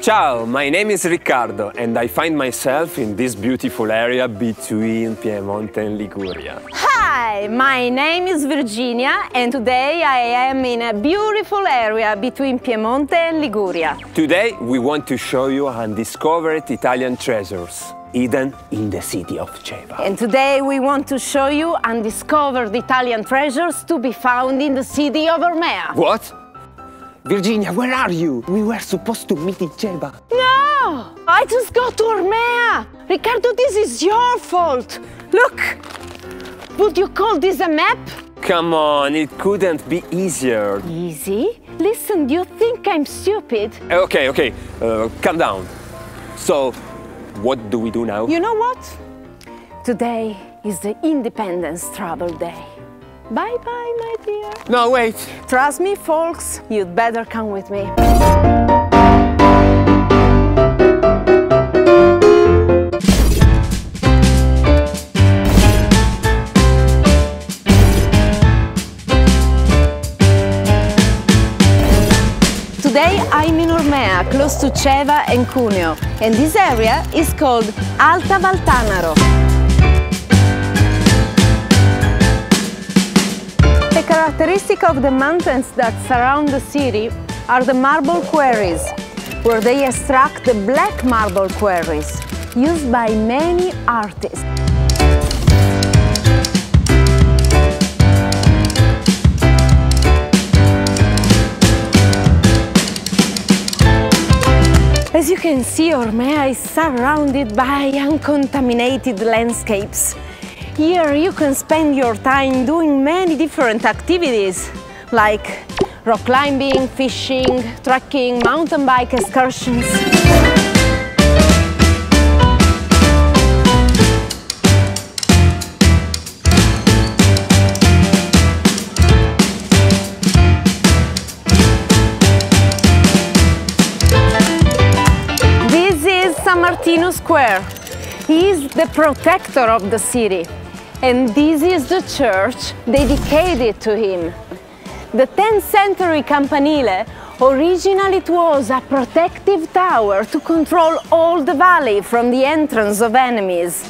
Ciao, my name is Riccardo and I find myself in this beautiful area between Piemonte and Liguria. Hi, my name is Virginia and today I am in a beautiful area between Piemonte and Liguria. Today we want to show you undiscovered Italian treasures hidden in the city of Ceva. And today we want to show you undiscovered Italian treasures to be found in the city of Ormea. What? Virginia, where are you? We were supposed to meet in Ceva. No! I just got to Ormea! Riccardo, this is your fault! Look! Would you call this a map? Come on, it couldn't be easier. Easy? Listen, you think I'm stupid? Okay, calm down. So, what do we do now? You know what? Today is the Independence Travel Day. Bye-bye, my dear. No, wait. Trust me, folks, you'd better come with me. Today, I'm in Ormea, close to Ceva and Cuneo, and this area is called Alta Val Tanaro. The characteristic of the mountains that surround the city are the marble quarries, where they extract the black marble quarries, used by many artists. As you can see, Ormea is surrounded by uncontaminated landscapes. Here you can spend your time doing many different activities like rock climbing, fishing, trekking, mountain bike excursions. This is San Martino Square. He is the protector of the city. And this is the church dedicated to him. The 10th century campanile, originally it was a protective tower to control all the valley from the entrance of enemies.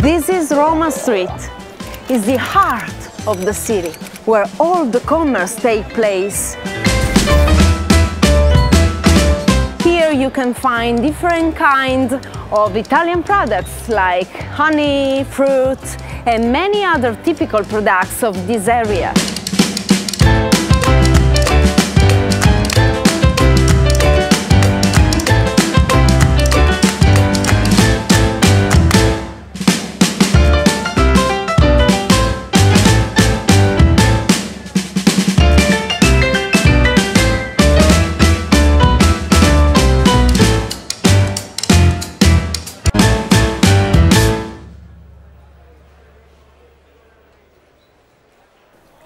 This is Roma Street. It's the heart of the city, where all the commerce takes place. Here you can find different kinds of Italian products like honey, fruit, and many other typical products of this area.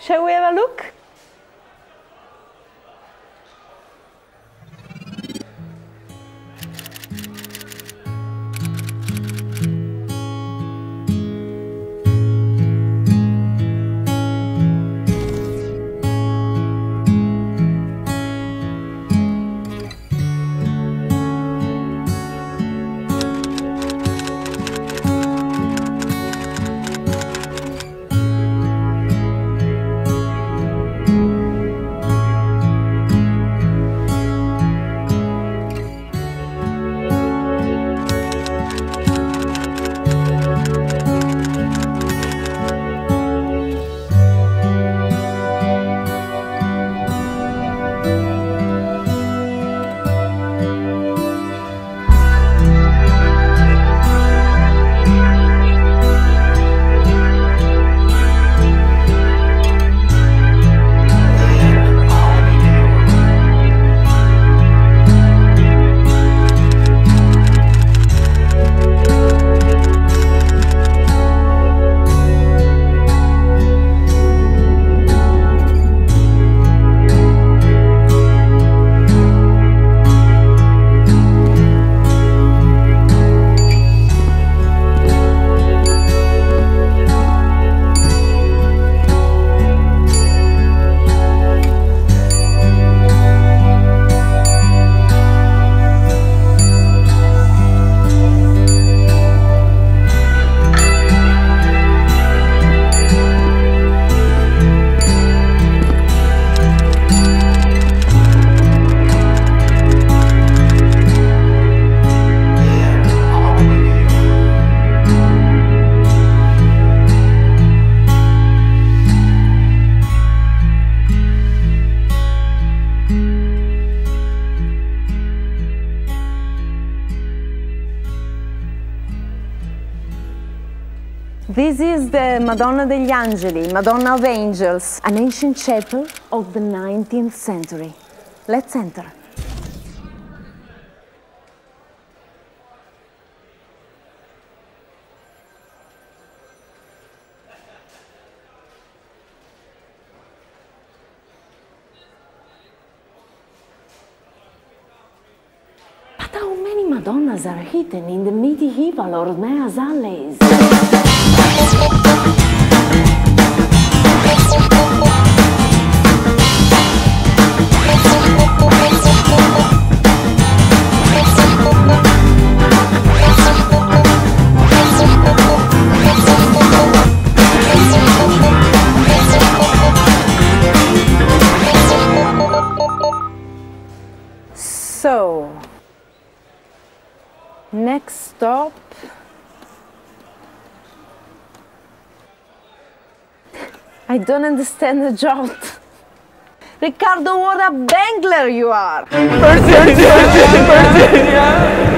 Shall we have a look? This is the Madonna degli Angeli, Madonna of Angels, an ancient chapel of the 19th century. Let's enter. But how many Madonnas are hidden in the medieval Ormea's alleys? So, next stop. I don't understand the jolt. Riccardo, what a bangler you are! Virginia! Virginia!